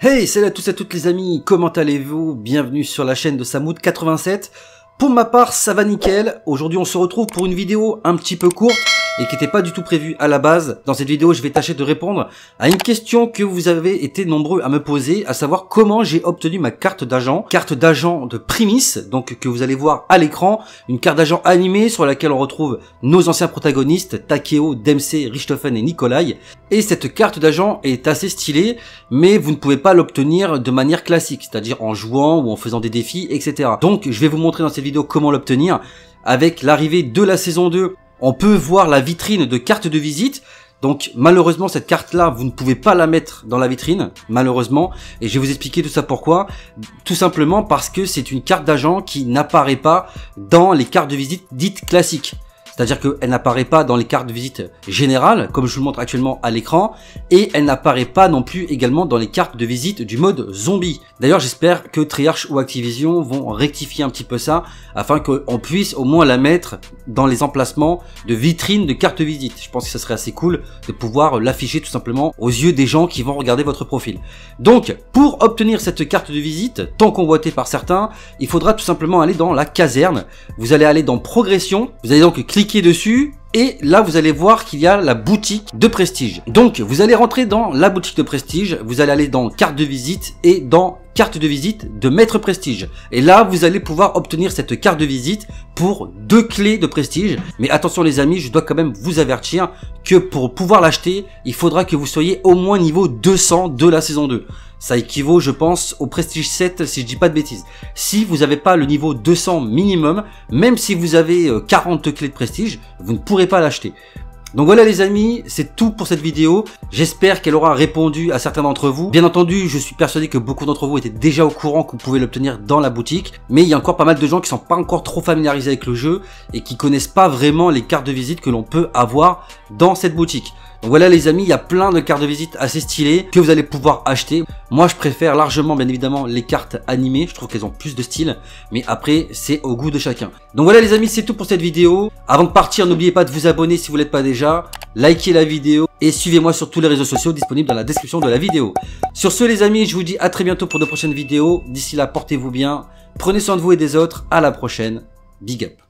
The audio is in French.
Hey, salut à tous et à toutes les amis, comment allez-vous? Bienvenue sur la chaîne de Samouth 87. Pour ma part, ça va nickel. Aujourd'hui, on se retrouve pour une vidéo un petit peu courte et qui n'était pas du tout prévue à la base. Dans cette vidéo, je vais tâcher de répondre à une question que vous avez été nombreux à me poser, à savoir comment j'ai obtenu ma carte d'agent de Primis, donc que vous allez voir à l'écran, une carte d'agent animée sur laquelle on retrouve nos anciens protagonistes, Takeo, Dempsey, Richtofen et Nikolai. Et cette carte d'agent est assez stylée, mais vous ne pouvez pas l'obtenir de manière classique, c'est-à-dire en jouant ou en faisant des défis, etc. Donc, je vais vous montrer dans cette vidéo comment l'obtenir. Avec l'arrivée de la saison 2, on peut voir la vitrine de cartes de visite. Donc malheureusement cette carte là vous ne pouvez pas la mettre dans la vitrine, malheureusement, et je vais vous expliquer tout ça pourquoi. Tout simplement parce que c'est une carte d'agent qui n'apparaît pas dans les cartes de visite dites classiques. C'est-à-dire qu'elle n'apparaît pas dans les cartes de visite générales, comme je vous le montre actuellement à l'écran, et elle n'apparaît pas non plus également dans les cartes de visite du mode zombie. D'ailleurs, j'espère que Treyarch ou Activision vont rectifier un petit peu ça, afin qu'on puisse au moins la mettre dans les emplacements de vitrine de cartes de visite. Je pense que ça serait assez cool de pouvoir l'afficher tout simplement aux yeux des gens qui vont regarder votre profil. Donc, pour obtenir cette carte de visite, tant convoitée par certains, il faudra tout simplement aller dans la caserne. Vous allez aller dans progression, vous allez donc cliquer dessus et là vous allez voir qu'il y a la boutique de prestige. Donc vous allez rentrer dans la boutique de prestige, vous allez aller dans carte de visite et dans carte de visite de maître prestige, et là vous allez pouvoir obtenir cette carte de visite pour 2 clés de prestige. Mais attention les amis, je dois quand même vous avertir que pour pouvoir l'acheter, il faudra que vous soyez au moins niveau 200 de la saison 2. Ça équivaut, je pense, au prestige 7 si je dis pas de bêtises. Si vous n'avez pas le niveau 200 minimum, même si vous avez 40 clés de prestige, vous ne pourrez pas l'acheter. Donc voilà les amis, c'est tout pour cette vidéo. J'espère qu'elle aura répondu à certains d'entre vous. Bien entendu, je suis persuadé que beaucoup d'entre vous étaient déjà au courant qu'on pouvait l'obtenir dans la boutique. Mais il y a encore pas mal de gens qui sont pas encore trop familiarisés avec le jeu et qui connaissent pas vraiment les cartes de visite que l'on peut avoir dans cette boutique. Donc voilà les amis, il y a plein de cartes de visite assez stylées que vous allez pouvoir acheter. Moi je préfère largement bien évidemment les cartes animées, je trouve qu'elles ont plus de style, mais après c'est au goût de chacun. Donc voilà les amis, c'est tout pour cette vidéo. Avant de partir, n'oubliez pas de vous abonner si vous ne l'êtes pas déjà, likez la vidéo et suivez-moi sur tous les réseaux sociaux disponibles dans la description de la vidéo. Sur ce les amis, je vous dis à très bientôt pour de prochaines vidéos. D'ici là, portez-vous bien, prenez soin de vous et des autres, à la prochaine, big up.